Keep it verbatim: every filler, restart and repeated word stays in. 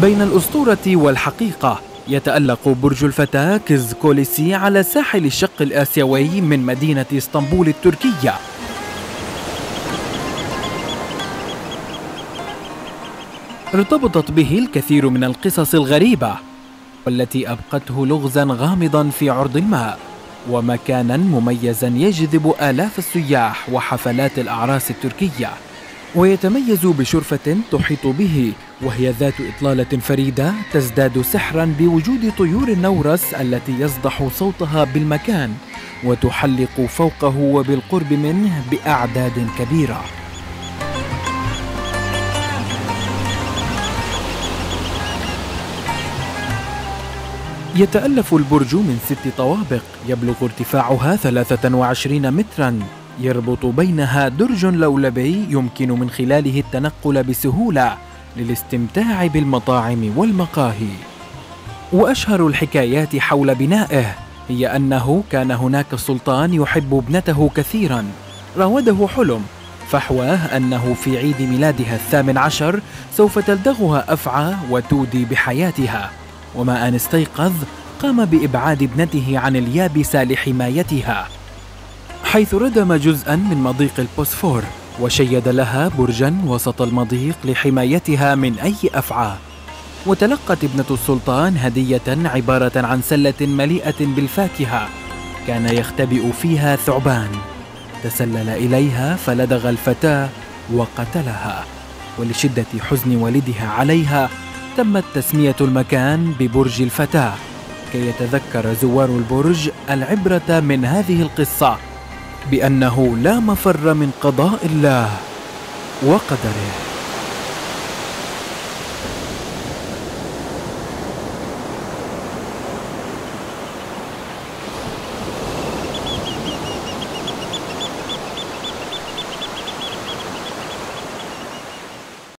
بين الأسطورة والحقيقة يتألق برج الفتاة كيز كوليسي على ساحل الشق الآسيوي من مدينة اسطنبول التركية. ارتبطت به الكثير من القصص الغريبة والتي أبقته لغزاً غامضاً في عرض الماء، ومكاناً مميزاً يجذب آلاف السياح وحفلات الأعراس التركية، ويتميز بشرفة تحيط به وهي ذات إطلالة فريدة تزداد سحراً بوجود طيور النورس التي يصدح صوتها بالمكان وتحلق فوقه وبالقرب منه بأعداد كبيرة. يتألف البرج من ست طوابق يبلغ ارتفاعها ثلاثة وعشرين متراً، يربط بينها درج لولبي يمكن من خلاله التنقل بسهولة للاستمتاع بالمطاعم والمقاهي. وأشهر الحكايات حول بنائه هي أنه كان هناك سلطان يحب ابنته كثيراً، راوده حلم فحواه أنه في عيد ميلادها الثامن عشر سوف تلدغها أفعى وتودي بحياتها، وما أن استيقظ قام بإبعاد ابنته عن اليابسة لحمايتها، حيث ردم جزءاً من مضيق البوسفور وشيد لها برجاً وسط المضيق لحمايتها من أي أفعى. وتلقت ابنة السلطان هدية عبارة عن سلة مليئة بالفاكهة كان يختبئ فيها ثعبان، تسلل إليها فلدغ الفتاة وقتلها، ولشدة حزن والدها عليها تمت تسمية المكان ببرج الفتاة كي يتذكر زوار البرج العبرة من هذه القصة بأنه لا مفر من قضاء الله وقدره.